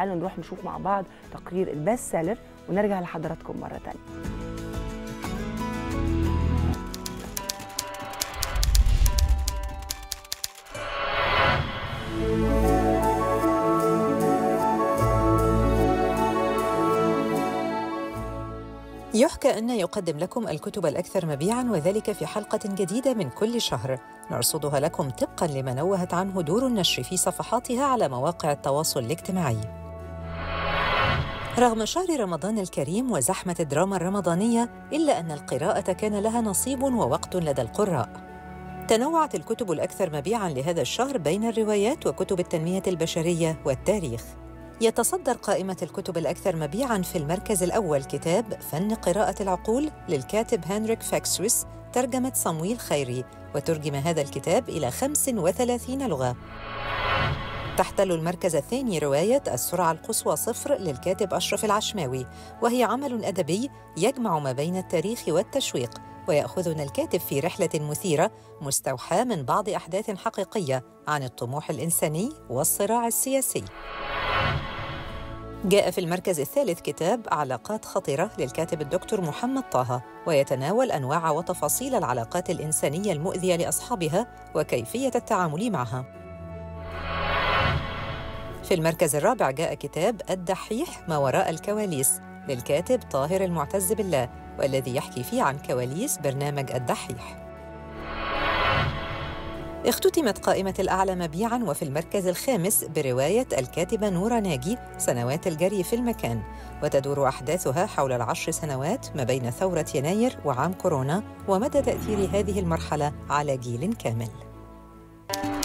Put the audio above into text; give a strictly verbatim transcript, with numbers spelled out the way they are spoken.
تعالوا نروح نشوف مع بعض تقرير البست سيلر ونرجع لحضراتكم مرة تانية. يحكى أن يقدم لكم الكتب الأكثر مبيعاً وذلك في حلقة جديدة من كل شهر نرصدها لكم طبقاً لما نوهت عنه دور النشر في صفحاتها على مواقع التواصل الاجتماعي. رغم شهر رمضان الكريم وزحمة الدراما الرمضانية إلا أن القراءة كان لها نصيب ووقت لدى القراء. تنوعت الكتب الأكثر مبيعاً لهذا الشهر بين الروايات وكتب التنمية البشرية والتاريخ. يتصدر قائمة الكتب الأكثر مبيعاً في المركز الأول كتاب فن قراءة العقول للكاتب هنريك فاكسويس ترجمة صمويل خيري، وترجم هذا الكتاب إلى خمس وثلاثين لغة. تحتل المركز الثاني رواية السرعة القصوى صفر للكاتب أشرف العشماوي، وهي عمل أدبي يجمع ما بين التاريخ والتشويق، ويأخذنا الكاتب في رحلة مثيرة مستوحاة من بعض أحداث حقيقية عن الطموح الإنساني والصراع السياسي. جاء في المركز الثالث كتاب علاقات خطرة للكاتب الدكتور محمد طه، ويتناول أنواع وتفاصيل العلاقات الإنسانية المؤذية لأصحابها وكيفية التعامل معها. في المركز الرابع جاء كتاب الدحيح ما وراء الكواليس للكاتب طاهر المعتز بالله، والذي يحكي فيه عن كواليس برنامج الدحيح. اختتمت قائمة الأعلى مبيعاً وفي المركز الخامس برواية الكاتبة نورا ناجي سنوات الجري في المكان، وتدور أحداثها حول العشر سنوات ما بين ثورة يناير وعام كورونا ومدى تأثير هذه المرحلة على جيل كامل.